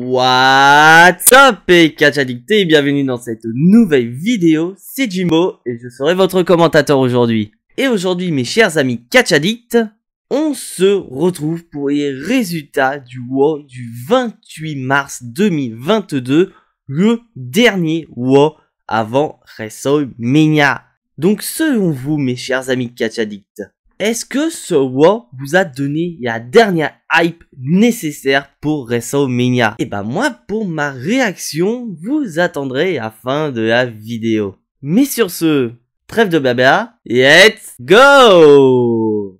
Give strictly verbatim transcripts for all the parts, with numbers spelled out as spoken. What's up et catch addict et bienvenue dans cette nouvelle vidéo, c'est Jimbo et je serai votre commentateur aujourd'hui. Et aujourd'hui mes chers amis catch addict, on se retrouve pour les résultats du Raw du vingt-huit mars deux mille vingt-deux, le dernier Raw avant WrestleMania. Donc selon vous mes chers amis catch addict, est-ce que ce Raw vous a donné la dernière hype nécessaire pour WrestleMania? Et bah moi, pour ma réaction, vous attendrez à la fin de la vidéo. Mais sur ce, trêve de blabla, let's go!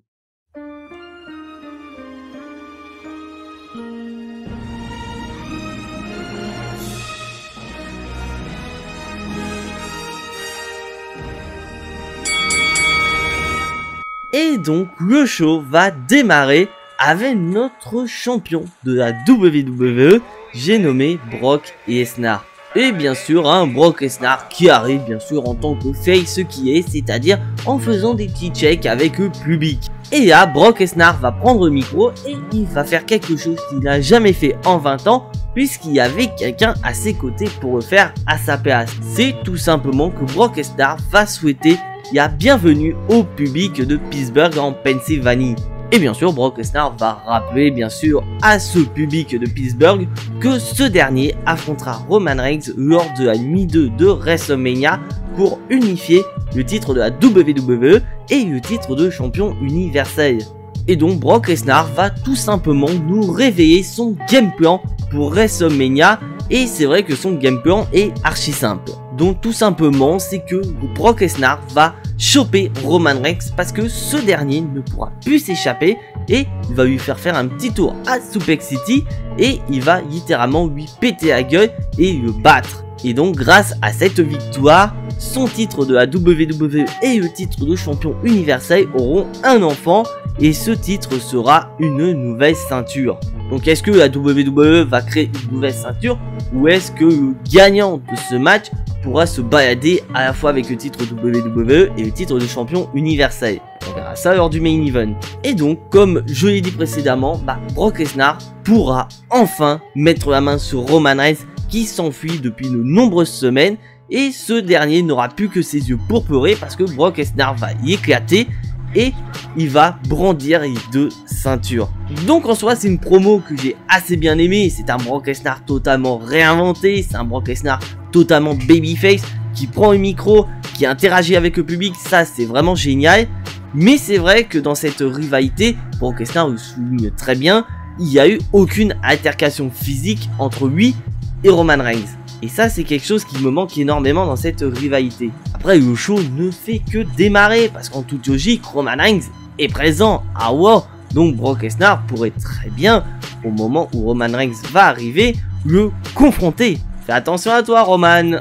Et donc le show va démarrer avec notre champion de la W W E, j'ai nommé Brock Lesnar. Et bien sûr, hein, Brock Lesnar qui arrive bien sûr en tant que face qui est, c'est-à-dire en faisant des petits checks avec le public. Et là, Brock Lesnar va prendre le micro et il va faire quelque chose qu'il n'a jamais fait en vingt ans, puisqu'il y avait quelqu'un à ses côtés pour le faire à sa place. C'est tout simplement que Brock Lesnar va souhaiter la bienvenue au public de Pittsburgh en Pennsylvanie. Et bien sûr, Brock Lesnar va rappeler bien sûr à ce public de Pittsburgh que ce dernier affrontera Roman Reigns lors de la nuit deux de WrestleMania pour unifier le titre de la W W E et le titre de champion universel. Et donc Brock Lesnar va tout simplement nous révéler son game plan pour WrestleMania, et c'est vrai que son game plan est archi simple. Donc tout simplement, c'est que Brock Lesnar va choper Roman Reigns parce que ce dernier ne pourra plus s'échapper et il va lui faire faire un petit tour à Suplex City et il va littéralement lui péter la gueule et le battre. Et donc grâce à cette victoire, son titre de la W W E et le titre de champion universel auront un enfant et ce titre sera une nouvelle ceinture. Donc est-ce que la W W E va créer une nouvelle ceinture ou est-ce que le gagnant de ce match pourra se balader à la fois avec le titre W W E et le titre de champion universel? On verra ça lors du main event. Et donc comme je l'ai dit précédemment, bah, Brock Lesnar pourra enfin mettre la main sur Roman Reigns qui s'enfuit depuis de nombreuses semaines et ce dernier n'aura plus que ses yeux pourprés parce que Brock Lesnar va y éclater et il va brandir les deux ceintures. Donc en soi c'est une promo que j'ai assez bien aimée, c'est un Brock Lesnar totalement réinventé, c'est un Brock Lesnar totalement babyface qui prend le micro, qui interagit avec le public, ça c'est vraiment génial. Mais c'est vrai que dans cette rivalité, Brock Lesnar le souligne très bien, il n'y a eu aucune altercation physique entre lui et Roman Reigns. Et ça c'est quelque chose qui me manque énormément dans cette rivalité. Après le show ne fait que démarrer parce qu'en toute logique Roman Reigns est présent à Raw. Donc Brock Lesnar pourrait très bien au moment où Roman Reigns va arriver le confronter. Fais attention à toi Roman.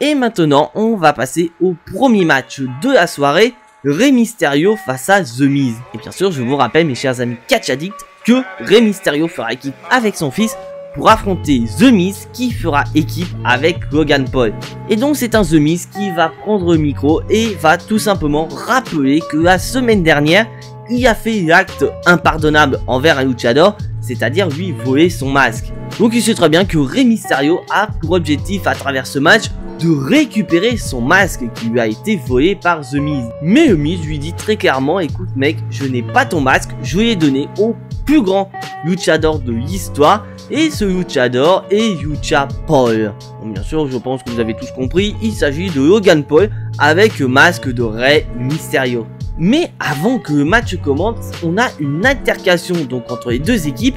Et maintenant on va passer au premier match de la soirée, Rey Mysterio face à The Miz. Et bien sûr je vous rappelle mes chers amis catch addicts que Rey Mysterio fera équipe avec son fils pour affronter The Miz qui fera équipe avec Logan Paul. Et donc c'est un The Miz qui va prendre le micro et va tout simplement rappeler que la semaine dernière il a fait l'acte impardonnable envers un luchador, c'est-à-dire lui voler son masque. Donc il sait très bien que Rey Mysterio a pour objectif à travers ce match de récupérer son masque qui lui a été volé par The Miz. Mais The Miz lui dit très clairement, écoute mec, je n'ai pas ton masque, je l'ai donné au plus grand luchador de l'histoire, et ce luchador est Lucha Paul. Bon, bien sûr je pense que vous avez tous compris, il s'agit de Logan Paul avec le masque de Rey Mysterio. Mais avant que le match commence, on a une altercation donc entre les deux équipes.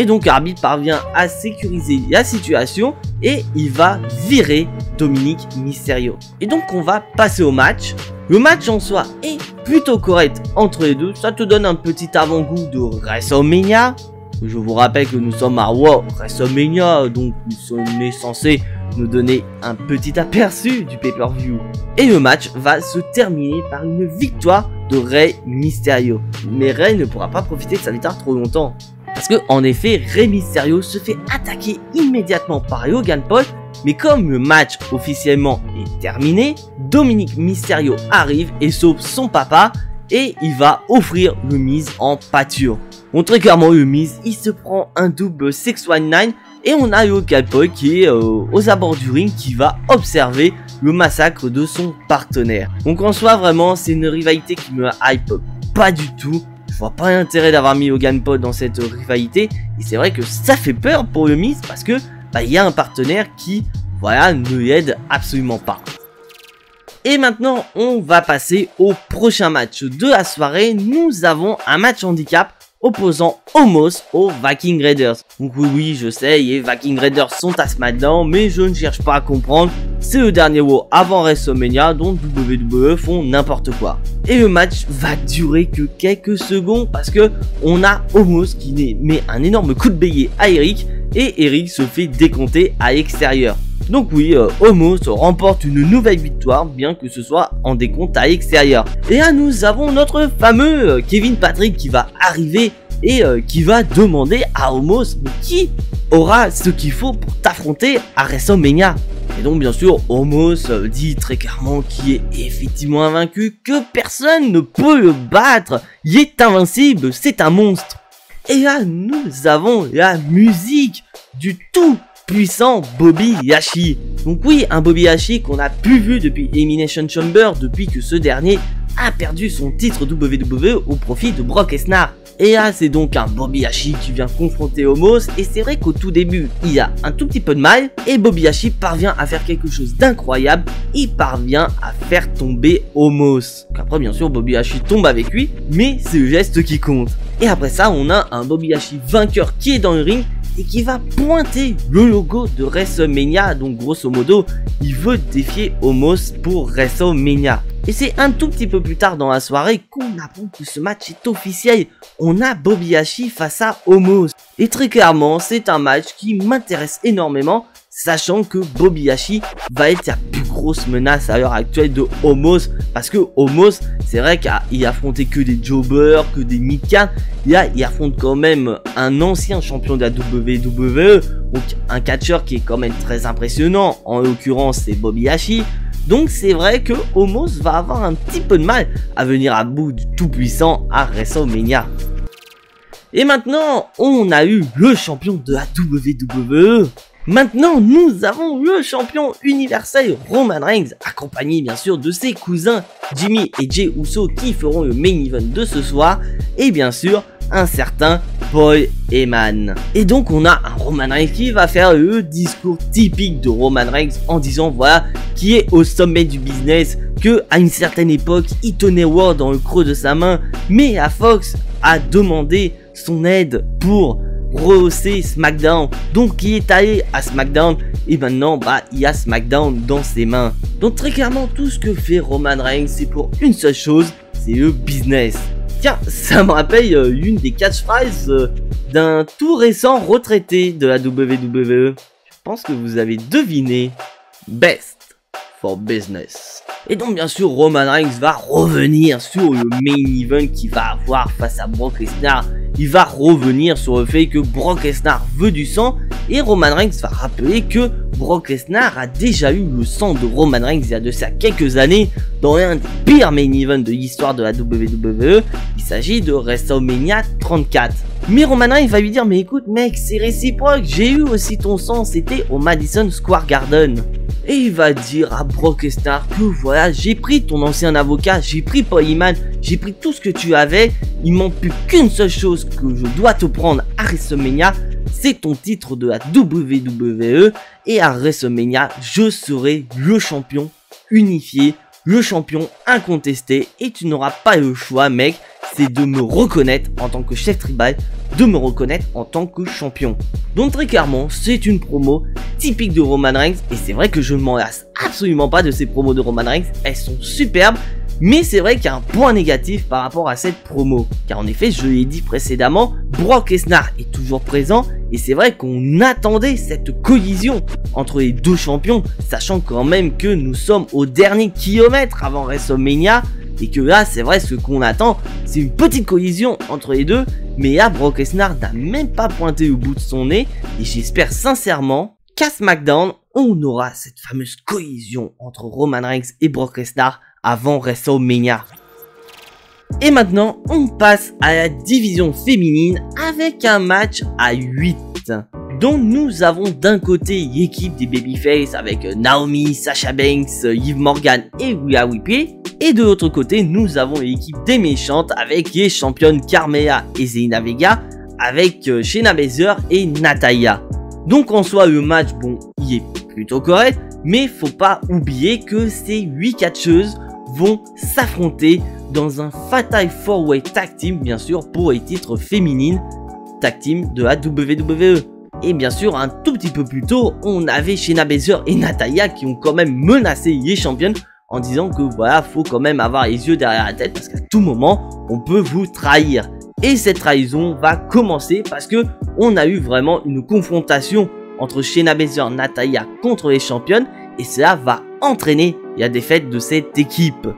Et donc l'arbitre parvient à sécuriser la situation et il va virer Dominik Mysterio. Et donc on va passer au match. Le match en soi est plutôt correct entre les deux. Ça te donne un petit avant-goût de WrestleMania. Je vous rappelle que nous sommes à Raw WrestleMania, donc on est censé nous donner un petit aperçu du pay-per-view. Et le match va se terminer par une victoire de Rey Mysterio. Mais Rey ne pourra pas profiter de sa victoire trop longtemps. Parce que en effet, Rey Mysterio se fait attaquer immédiatement par Logan Paul, mais comme le match officiellement est terminé, Dominik Mysterio arrive et sauve son papa et il va offrir le Miz en pâture. Bon, très clairement, le Miz, il se prend un double six cent dix-neuf et on a le cowboy qui est euh, aux abords du ring qui va observer le massacre de son partenaire. Donc en soi, vraiment, c'est une rivalité qui me hype pas du tout. Je vois pas l'intérêt d'avoir mis Logan Paul dans cette rivalité. Et c'est vrai que ça fait peur pour le Miz parce que bah, y a un partenaire qui, voilà, ne l'aide absolument pas. Et maintenant, on va passer au prochain match de la soirée. Nous avons un match handicap opposant Omos aux Viking Raiders. Donc oui, oui, je sais, les Viking Raiders sont à SmackDown, mais je ne cherche pas à comprendre. C'est le dernier WoW avant WrestleMania, dont W W E font n'importe quoi. Et le match va durer que quelques secondes parce que on a Omos qui met un énorme coup de bélier à Eric et Eric se fait décompter à l'extérieur. Donc oui, euh, Omos remporte une nouvelle victoire, bien que ce soit en décompte à l'extérieur. Et là, nous avons notre fameux euh, Kevin Patrick qui va arriver et euh, qui va demander à Omos qui aura ce qu'il faut pour t'affronter à WrestleMania. Et donc bien sûr, Omos euh, dit très clairement qu'il est effectivement invaincu, que personne ne peut le battre. Il est invincible, c'est un monstre. Et là, nous avons la musique du tout puissant Bobby Lashley. Donc oui, un Bobby Lashley qu'on a plus vu depuis Elimination Chamber, depuis que ce dernier a perdu son titre W W E au profit de Brock Lesnar. Et là, c'est donc un Bobby Lashley qui vient confronter Omos, et c'est vrai qu'au tout début, il a un tout petit peu de mal, et Bobby Lashley parvient à faire quelque chose d'incroyable, il parvient à faire tomber Omos. Donc après, bien sûr, Bobby Lashley tombe avec lui, mais c'est le geste qui compte. Et après ça, on a un Bobby Lashley vainqueur qui est dans le ring, et qui va pointer le logo de WrestleMania. Donc grosso modo, il veut défier Omos pour WrestleMania. Et c'est un tout petit peu plus tard dans la soirée qu'on apprend que ce match est officiel. On a Bobby Lashley face à Omos. Et très clairement, c'est un match qui m'intéresse énormément, sachant que Bobby Lashley va être la plus grosse menace à l'heure actuelle de Omos. Parce que Omos, c'est vrai qu'il affrontait que des jobbers, que des mid-cards. Là, il affronte quand même un ancien champion de la W W E, donc un catcheur qui est quand même très impressionnant. En l'occurrence, c'est Bobby Lashley. Donc c'est vrai que Omos va avoir un petit peu de mal à venir à bout du tout-puissant à WrestleMania. Et maintenant, on a eu le champion de la W W E. Maintenant, nous avons le champion universel Roman Reigns, accompagné bien sûr de ses cousins Jimmy et Jey Uso qui feront le main event de ce soir, et bien sûr un certain Paul Heyman. Et donc on a un Roman Reigns qui va faire le discours typique de Roman Reigns en disant voilà qui est au sommet du business, que à une certaine époque il tenait Raw dans le creux de sa main, mais à Fox a demandé son aide pour rehausser SmackDown, donc il est allé à SmackDown et maintenant bah il a SmackDown dans ses mains. Donc très clairement, tout ce que fait Roman Reigns, c'est pour une seule chose, c'est le business. Tiens, ça me rappelle euh, une des catchphrases euh, d'un tout récent retraité de la W W E. Je pense que vous avez deviné, best for business. Et donc bien sûr, Roman Reigns va revenir sur le main event qu'il va avoir face à Brock Lesnar. Il va revenir sur le fait que Brock Lesnar veut du sang, et Roman Reigns va rappeler que Brock Lesnar a déjà eu le sang de Roman Reigns il y a de ça quelques années dans l'un des pires main events de l'histoire de la W W E. Il s'agit de WrestleMania trente-quatre. Mais Roman Reigns va lui dire mais écoute mec, c'est réciproque, j'ai eu aussi ton sang, c'était au Madison Square Garden. Et il va dire à Brock Lesnar que voilà, j'ai pris ton ancien avocat, j'ai pris Paul Heyman, j'ai pris tout ce que tu avais, il manque plus qu'une seule chose que je dois te prendre à WrestleMania, c'est ton titre de la W W E, et à WrestleMania, je serai le champion unifié, le champion incontesté, et tu n'auras pas le choix mec, c'est de me reconnaître en tant que chef tribal, de me reconnaître en tant que champion. Donc très clairement, c'est une promo typique de Roman Reigns, et c'est vrai que je ne m'en lasse absolument pas de ces promos de Roman Reigns, elles sont superbes, mais c'est vrai qu'il y a un point négatif par rapport à cette promo, car en effet, je l'ai dit précédemment, Brock Lesnar est toujours présent, et c'est vrai qu'on attendait cette collision entre les deux champions, sachant quand même que nous sommes au dernier kilomètre avant WrestleMania, et que là, c'est vrai, ce qu'on attend, c'est une petite collision entre les deux, mais là, Brock Lesnar n'a même pas pointé le bout de son nez, et j'espère sincèrement qu'à SmackDown, on aura cette fameuse collision entre Roman Reigns et Brock Lesnar avant WrestleMania. Et maintenant, on passe à la division féminine avec un match à huit. Donc nous avons d'un côté l'équipe des Babyface avec Naomi, Sasha Banks, Liv Morgan et Rhea Ripley. Et de l'autre côté, nous avons l'équipe des méchantes avec les championnes Carmella et Zeina Vega, avec Shayna Baszler et Natalya. Donc en soi, le match, bon, il est plutôt correct, mais faut pas oublier que ces huit catcheuses vont s'affronter dans un Fatal four way Tag Team, bien sûr, pour les titres féminines Tag Team de la W W E. Et bien sûr, un tout petit peu plus tôt, on avait Shayna Baszler et Natalya qui ont quand même menacé les championnes en disant que voilà, faut quand même avoir les yeux derrière la tête parce qu'à tout moment, on peut vous trahir. Et cette trahison va commencer parce que on a eu vraiment une confrontation entre Shayna Baszler, Natalya contre les championnes et cela va entraîner la défaite de cette équipe.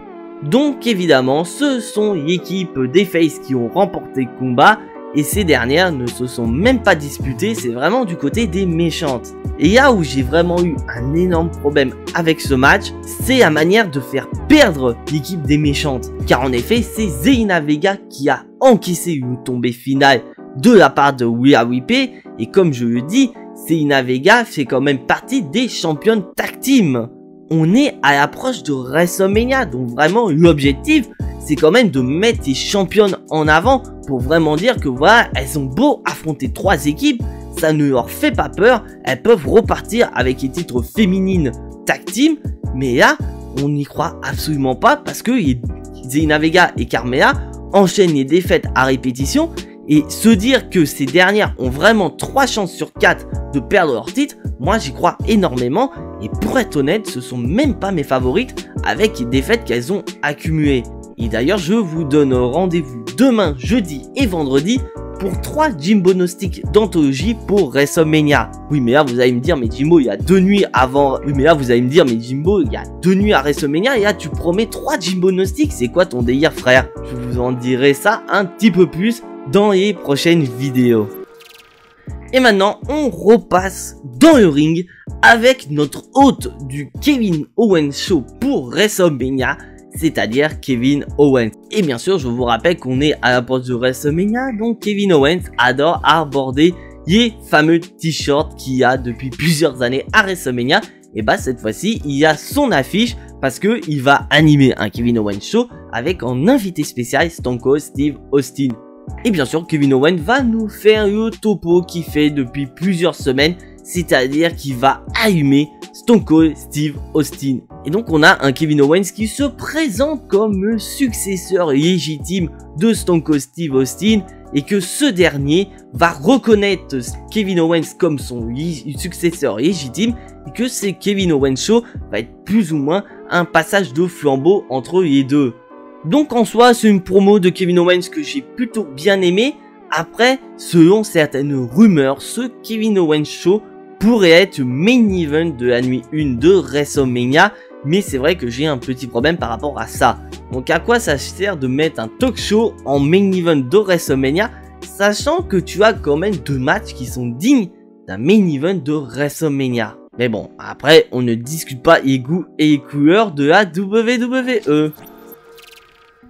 Donc évidemment, ce sont l'équipe des Faces qui ont remporté le combat et ces dernières ne se sont même pas disputées, c'est vraiment du côté des méchantes. Et là où j'ai vraiment eu un énorme problème avec ce match, c'est la manière de faire perdre l'équipe des méchantes. Car en effet, c'est Zeina Vega qui a encaissé une tombée finale de la part de Rhea Ripley. Et comme je le dis, Zeina Vega fait quand même partie des championnes tag team. On est à l'approche de WrestleMania, donc vraiment l'objectif, c'est quand même de mettre les championnes en avant pour vraiment dire que voilà, elles ont beau affronter trois équipes, ça ne leur fait pas peur, elles peuvent repartir avec les titres féminines tag team, mais là, on n'y croit absolument pas parce que Zeina Vega et Carmella enchaînent les défaites à répétition et se dire que ces dernières ont vraiment trois chances sur quatre de perdre leur titre, moi j'y crois énormément et pour être honnête, ce sont même pas mes favorites avec les défaites qu'elles ont accumulées. Et d'ailleurs, je vous donne rendez-vous demain, jeudi et vendredi pour trois Jimbonostics d'anthologie pour WrestleMania. Oui, mais là vous allez me dire, mais Jimbo, il y a deux nuits avant. Oui, mais là vous allez me dire, mais Jimbo, il y a deux nuits à WrestleMania et là tu promets trois Jimbonostics. C'est quoi ton délire, frère? Je vous en dirai ça un petit peu plus dans les prochaines vidéos. Et maintenant, on repasse dans le ring avec notre hôte du Kevin Owens Show pour WrestleMania, c'est-à-dire Kevin Owens. Et bien sûr, je vous rappelle qu'on est à la porte de WrestleMania, donc Kevin Owens adore aborder les fameux t-shirts qu'il a depuis plusieurs années à WrestleMania. Et bah cette fois-ci, il a son affiche parce qu'il va animer un Kevin Owens Show avec en invité spécial Stone Cold Steve Austin. Et bien sûr, Kevin Owens va nous faire le topo qu'il fait depuis plusieurs semaines, c'est-à-dire qu'il va allumer Stone Cold Steve Austin. Et donc on a un Kevin Owens qui se présente comme le successeur légitime de Stone Cold Steve Austin et que ce dernier va reconnaître Kevin Owens comme son successeur légitime et que ce Kevin Owens Show va être plus ou moins un passage de flambeau entre les deux. Donc en soi, c'est une promo de Kevin Owens que j'ai plutôt bien aimé. Après, selon certaines rumeurs, ce Kevin Owens Show pourrait être main event de la nuit un de WrestleMania. Mais c'est vrai que j'ai un petit problème par rapport à ça. Donc à quoi ça sert de mettre un talk show en main event de WrestleMania, sachant que tu as quand même deux matchs qui sont dignes d'un main event de WrestleMania. Mais bon, après, on ne discute pas les goûts et les couleurs de la W W E.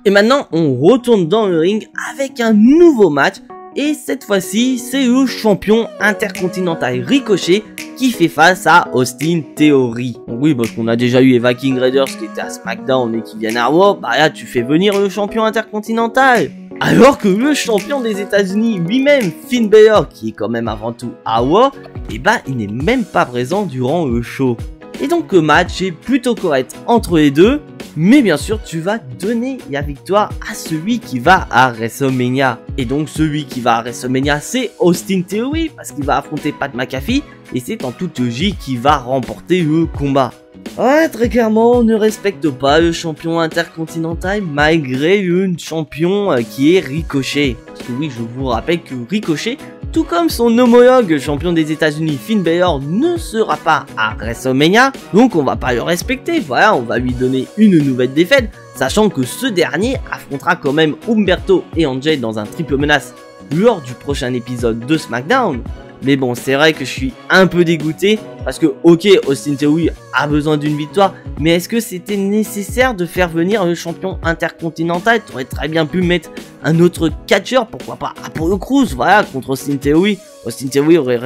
Et maintenant, on retourne dans le ring avec un nouveau match. Et cette fois-ci, c'est le champion intercontinental Ricochet qui fait face à Austin Theory. Donc oui, parce qu'on a déjà eu les Viking Raiders qui étaient à SmackDown et qui viennent à Raw. Bah là, tu fais venir le champion intercontinental. Alors que le champion des États-Unis lui-même, Finn Balor, qui est quand même avant tout à Raw, et bah il n'est même pas présent durant le show. Et donc le match est plutôt correct entre les deux. Mais bien sûr, tu vas donner la victoire à celui qui va à WrestleMania. Et donc, celui qui va à WrestleMania, c'est Austin Theory, parce qu'il va affronter Pat McAfee, et c'est en toute logique qu'il va remporter le combat. Ouais, très clairement, on ne respecte pas le champion intercontinental, malgré une champion qui est Ricochet. Parce que oui, je vous rappelle que Ricochet, tout comme son homologue champion des États-Unis Finn Balor ne sera pas à WrestleMania, donc on va pas le respecter, voilà, on va lui donner une nouvelle défaite, sachant que ce dernier affrontera quand même Humberto et Angel dans un triple menace lors du prochain épisode de SmackDown. Mais bon, c'est vrai que je suis un peu dégoûté parce que, ok, Austin Theory a besoin d'une victoire, mais est-ce que c'était nécessaire de faire venir le champion intercontinental? Tu aurais très bien pu mettre un autre catcheur, pourquoi pas Apollo Crews, voilà, contre Austin Theory. Austin Theory aurait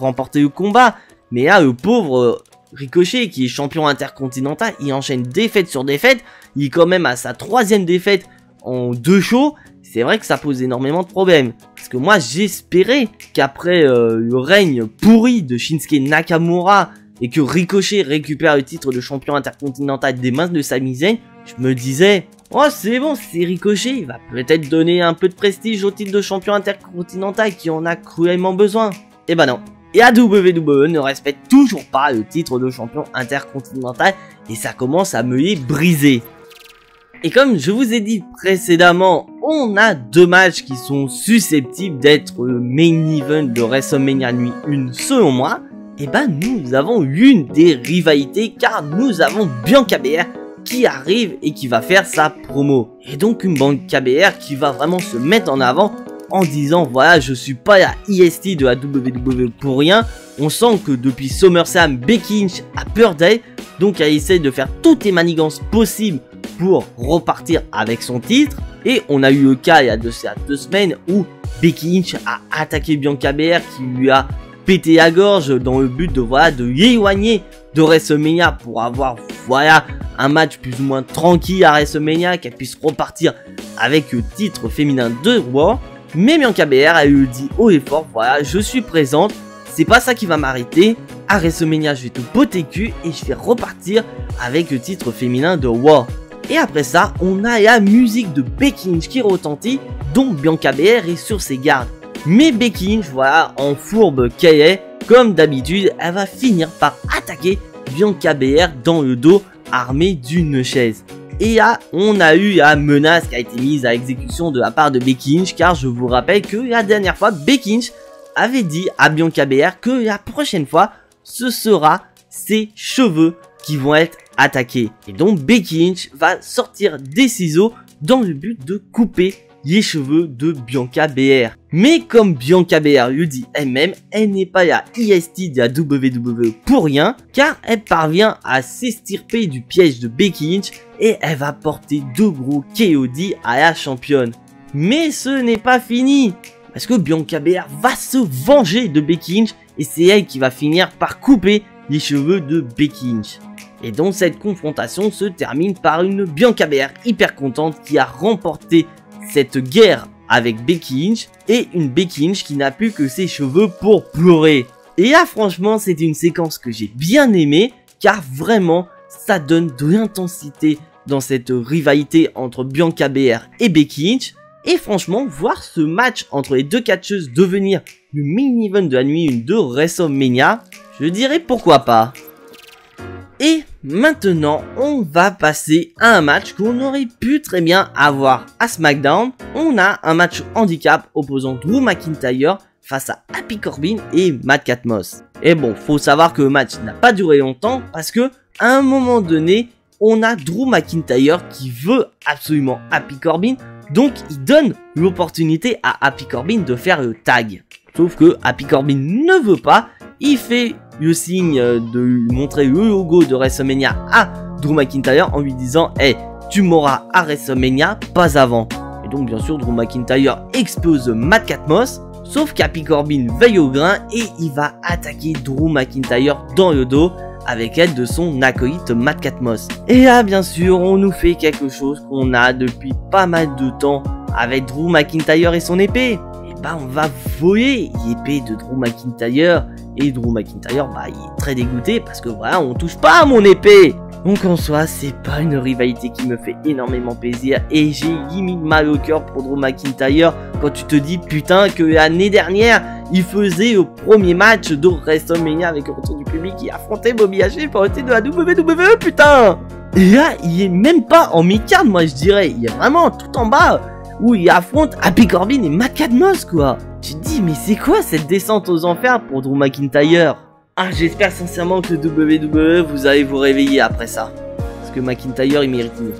remporté le combat, mais là, le pauvre Ricochet, qui est champion intercontinental, il enchaîne défaite sur défaite. Il est quand même à sa troisième défaite en deux shows. C'est vrai que ça pose énormément de problèmes. Parce que moi, j'espérais qu'après euh, le règne pourri de Shinsuke Nakamura et que Ricochet récupère le titre de champion intercontinental des mains de Sami Zayn, je me disais, oh c'est bon, c'est Ricochet, il va peut-être donner un peu de prestige au titre de champion intercontinental qui en a cruellement besoin. Et bah non. Et la W W E ne respecte toujours pas le titre de champion intercontinental et ça commence à me les briser. Et comme je vous ai dit précédemment, on a deux matchs qui sont susceptibles d'être le main event de WrestleMania nuit un selon moi. Et ben nous avons l'une des rivalités car nous avons Bianca Belair qui arrive et qui va faire sa promo. Et donc une Bianca Belair qui va vraiment se mettre en avant en disant voilà, je suis pas la I S T de la W W E pour rien. On sent que depuis SummerSlam, Becky Lynch a peur d'elle, donc elle essaie de faire toutes les manigances possibles pour repartir avec son titre. Et on a eu le cas il y a deux, il y a deux semaines où Becky Lynch a attaqué Bianca Belair qui lui a pété la gorge dans le but de voilà de l'éloigner de WrestleMania pour avoir voilà un match plus ou moins tranquille à WrestleMania, qu'elle puisse repartir avec le titre féminin de Raw. Mais Bianca Belair a eu dit haut et fort voilà, je suis présente, c'est pas ça qui va m'arrêter. À WrestleMania je vais te botter cul et je vais repartir avec le titre féminin de Raw. Et après ça, on a la musique de Becky Lynch qui retentit, dont Bianca Belair est sur ses gardes. Mais Becky Lynch, voilà, en fourbe qu'elle est, comme d'habitude, elle va finir par attaquer Bianca Belair dans le dos, armée d'une chaise. Et là, on a eu la menace qui a été mise à exécution de la part de Becky Lynch, car je vous rappelle que la dernière fois, Becky Lynch avait dit à Bianca Belair que la prochaine fois, ce sera ses cheveux qui vont être attaqués. Et donc Becky Lynch va sortir des ciseaux dans le but de couper les cheveux de Bianca Belair. Mais comme Bianca Belair lui dit elle-même, elle n'est pas la I S T de la W W E pour rien, car elle parvient à s'estirper du piège de Becky Lynch et elle va porter deux gros K O D à la championne. Mais ce n'est pas fini, parce que Bianca Belair va se venger de Becky Lynch et c'est elle qui va finir par couper les cheveux de Becky Lynch. Et donc cette confrontation se termine par une Bianca Belair hyper contente qui a remporté cette guerre avec Becky Lynch et une Becky Lynch qui n'a plus que ses cheveux pour pleurer. Et là franchement c'est une séquence que j'ai bien aimée car vraiment ça donne de l'intensité dans cette rivalité entre Bianca Belair et Becky Lynch. Et franchement voir ce match entre les deux catcheuses devenir le main event de la nuit une de WrestleMania, je dirais pourquoi pas. Et maintenant, on va passer à un match qu'on aurait pu très bien avoir à SmackDown. On a un match handicap opposant Drew McIntyre face à Happy Corbin et Matt Catmos. Et bon, faut savoir que le match n'a pas duré longtemps parce que à un moment donné, on a Drew McIntyre qui veut absolument Happy Corbin. Donc, il donne l'opportunité à Happy Corbin de faire le tag. Sauf que Happy Corbin ne veut pas, il fait le signe de lui montrer le logo de WrestleMania à Drew McIntyre en lui disant « Hey, tu m'auras à WrestleMania, pas avant ». Et donc bien sûr Drew McIntyre explose Matt Catmos, sauf qu'Happy Corbin veille au grain et il va attaquer Drew McIntyre dans le dos avec l'aide de son acolyte Matt Catmos. Et là bien sûr on nous fait quelque chose qu'on a depuis pas mal de temps avec Drew McIntyre et son épée. Bah, on va voler l'épée de Drew McIntyre et Drew McIntyre bah il est très dégoûté parce que voilà on touche pas à mon épée. Donc en soi c'est pas une rivalité qui me fait énormément plaisir et j'ai limite mal au cœur pour Drew McIntyre quand tu te dis putain que l'année dernière il faisait le premier match de WrestleMania avec le retour du public qui affrontait Bobby Lashley pour le titre de la W W E putain. Et là il est même pas en mid-card moi je dirais, il est vraiment tout en bas où il affronte Happy Corbin et Matt Catmos quoi. Tu te dis mais c'est quoi cette descente aux enfers pour Drew McIntyre? Ah j'espère sincèrement que W W E vous allez vous réveiller après ça, parce que McIntyre il mérite mieux.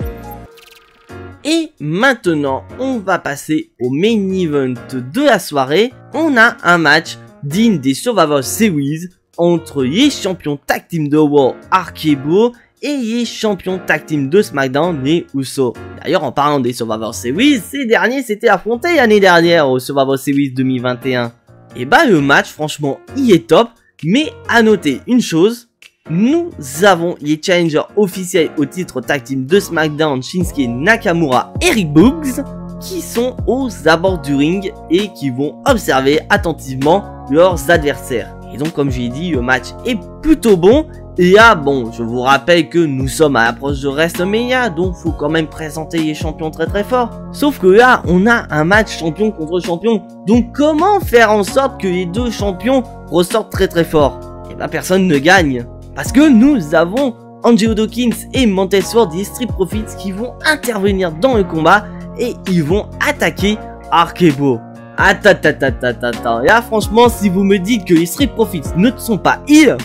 Et maintenant on va passer au main event de la soirée. On a un match digne des Survivor Series entre les champions tag team de Raw, R K-Bro, et les champions tag team de SmackDown, les Usos. D'ailleurs, en parlant des Survivor Series, ces derniers s'étaient affrontés l'année dernière au Survivor Series deux mille vingt et un. Et bah le match, franchement, il est top, mais à noter une chose, nous avons les challengers officiels au titre tag team de SmackDown, Shinsuke Nakamura et Rick Boogs, qui sont aux abords du ring et qui vont observer attentivement leurs adversaires. Et donc comme je l'ai dit, le match est plutôt bon. Et ah bon, je vous rappelle que nous sommes à l'approche de WrestleMania, donc faut quand même présenter les champions très très forts. Sauf que là, on a un match champion contre champion, donc comment faire en sorte que les deux champions ressortent très très forts? Et bien personne ne gagne, parce que nous avons Angelo Dawkins et Montez Ford des Street Profits qui vont intervenir dans le combat et ils vont attaquer R K-Bro. Attends, attends, attends, attends, là franchement, si vous me dites que les Street Profits ne sont pas heal,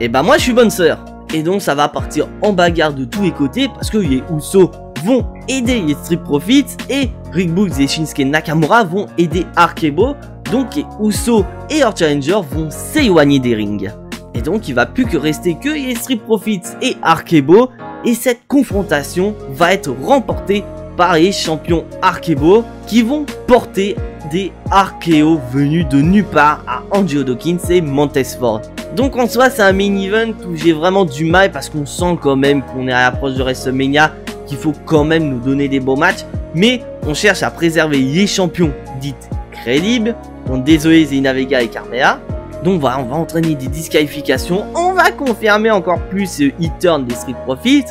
et bah moi je suis bonne sœur. Et donc ça va partir en bagarre de tous les côtés, parce que les Usos vont aider les Street Profits et Rick Boogs et Shinsuke Nakamura vont aider R K-Bro. Donc les Usos et leurs challengers vont s'éloigner des rings. Et donc il va plus que rester que les Street Profits et R K-Bro. Et cette confrontation va être remportée par les champions R K-Bro, qui vont porter des R K O venus de nulle part à Angelo Dawkins et Montez Ford. Donc en soi c'est un main event où j'ai vraiment du mal, parce qu'on sent quand même qu'on est à l'approche de WrestleMania, qu'il faut quand même nous donner des beaux matchs, mais on cherche à préserver les champions dites crédibles. Donc désolé Zeina Vega et Carmella. Donc voilà, on va entraîner des disqualifications, on va confirmer encore plus ce hit turn des Street Profits.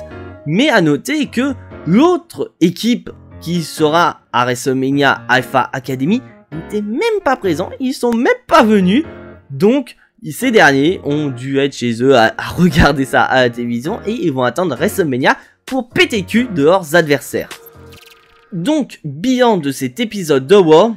Mais à noter que l'autre équipe qui sera à WrestleMania Alpha Academy n'était même pas présent, ils sont même pas venus. Donc ces derniers ont dû être chez eux à, à regarder ça à la télévision, et ils vont attendre WrestleMania pour péter le cul de leurs adversaires. Donc bilan de cet épisode de Raw,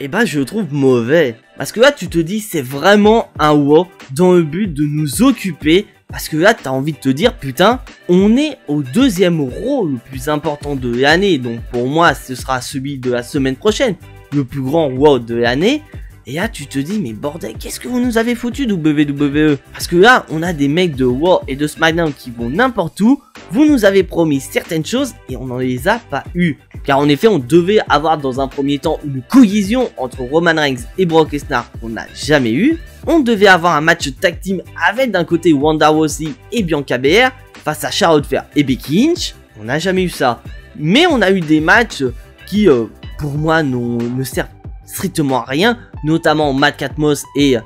et eh ben je le trouve mauvais, parce que là tu te dis c'est vraiment un Raw dans le but de nous occuper, parce que là t'as envie de te dire putain, on est au deuxième Raw le plus important de l'année, donc pour moi ce sera celui de la semaine prochaine, le plus grand Raw de l'année. Et là tu te dis mais bordel, qu'est-ce que vous nous avez foutu W W E? Parce que là on a des mecs de Raw et de SmackDown qui vont n'importe où. Vous nous avez promis certaines choses et on n'en les a pas eues. Car en effet on devait avoir dans un premier temps une cohésion entre Roman Reigns et Brock Lesnar qu'on n'a jamais eu. On devait avoir un match tag team avec d'un côté Ronda Rousey et Bianca Belair face à Charlotte Flair et Becky Lynch. On n'a jamais eu ça. Mais on a eu des matchs qui euh, pour moi ne servent strictement à rien, notamment Matt Catmos et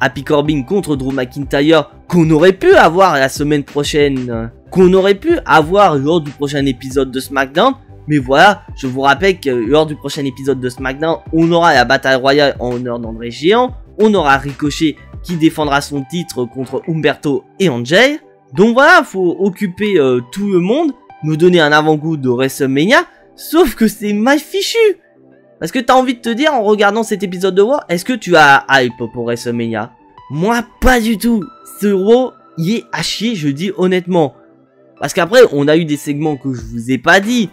Happy Corbin contre Drew McIntyre, qu'on aurait pu avoir la semaine prochaine, qu'on aurait pu avoir lors du prochain épisode de SmackDown. Mais voilà, je vous rappelle que lors du prochain épisode de SmackDown, on aura la bataille royale en honneur d'André Géant, on aura Ricochet qui défendra son titre contre Humberto et Angel. Donc voilà, faut occuper euh, tout le monde, nous donner un avant-goût de WrestleMania, sauf que c'est mal fichu. Parce que t'as envie de te dire en regardant cet épisode de Raw, est-ce que tu as hype pour WrestleMania? Moi pas du tout. Ce Raw y est à chier, je dis honnêtement. Parce qu'après on a eu des segments que je vous ai pas dit.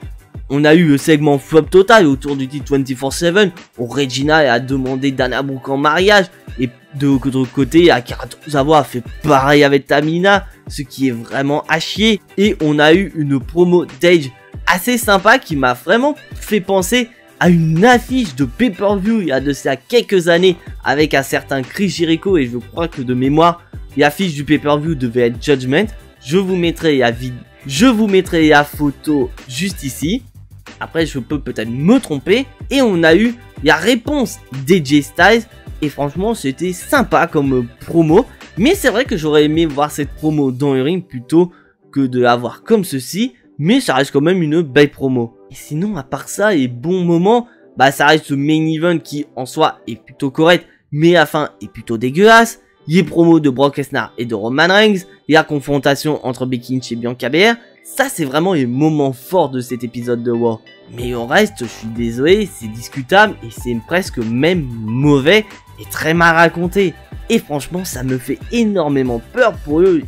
On a eu le segment flop total autour du titre vingt-quatre sept où Regina a demandé Dana Brooke en mariage. Et de l'autre côté Akira Tozawa a fait pareil avec Tamina, ce qui est vraiment à chier. Et on a eu une promo d'Age assez sympa qui m'a vraiment fait penser à une affiche de pay-per-view il y a de ça quelques années avec un certain Chris Jericho, et je crois que de mémoire l'affiche du pay-per-view devait être Judgment. Je vous mettrai la vid je vous mettrai la photo juste ici. Après je peux peut-être me tromper. Et on a eu la réponse d'A J Styles et franchement c'était sympa comme promo, mais c'est vrai que j'aurais aimé voir cette promo dans le ring plutôt que de la voir comme ceci, mais ça reste quand même une belle promo. Et sinon à part ça et bon moment, bah ça reste ce main event qui en soi est plutôt correct, mais la fin est plutôt dégueulasse. Les promos de Brock Lesnar et de Roman Reigns, et la confrontation entre Becky Lynch et Bianca Belair, ça c'est vraiment les moments forts de cet épisode de Raw. Mais au reste je suis désolé, c'est discutable et c'est presque même mauvais et très mal raconté. Et franchement ça me fait énormément peur pour eux.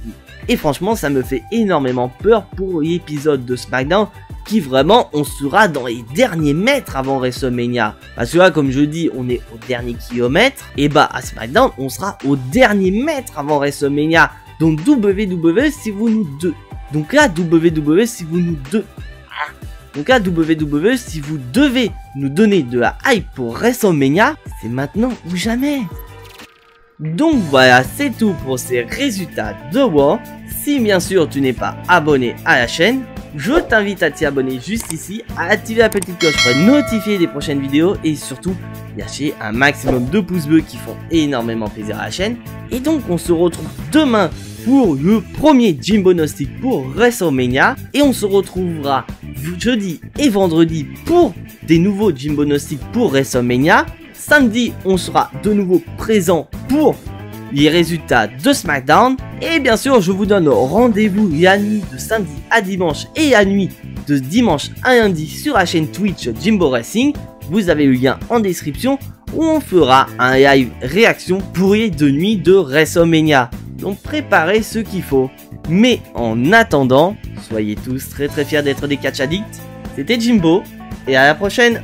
Et franchement ça me fait énormément peur pour l'épisode de SmackDown, qui vraiment on sera dans les derniers mètres avant WrestleMania. Parce que là, comme je dis, on est au dernier kilomètre, et bah à SmackDown on sera au dernier mètre avant WrestleMania. Donc W W E si vous nous deux. Donc là W W E si vous nous deux. Donc là W W E si vous devez nous donner de la hype pour WrestleMania, c'est maintenant ou jamais. Donc voilà, c'est tout pour ces résultats de Raw. Si bien sûr tu n'es pas abonné à la chaîne, je t'invite à t'y abonner juste ici, à activer la petite cloche pour être notifié des prochaines vidéos et surtout lâcher un maximum de pouces bleus qui font énormément plaisir à la chaîne. Et donc on se retrouve demain pour le premier Jimbo Nostic pour WrestleMania et on se retrouvera jeudi et vendredi pour des nouveaux Jimbo Nostic pour WrestleMania. Samedi, on sera de nouveau présent pour les résultats de SmackDown. Et bien sûr, je vous donne rendez-vous la nuit de samedi à dimanche et la nuit de dimanche à lundi sur la chaîne Twitch Jimbo Wrestling. Vous avez le lien en description où on fera un live réaction pour les deux nuits de WrestleMania. Donc préparez ce qu'il faut. Mais en attendant, soyez tous très très fiers d'être des catch addicts. C'était Jimbo et à la prochaine.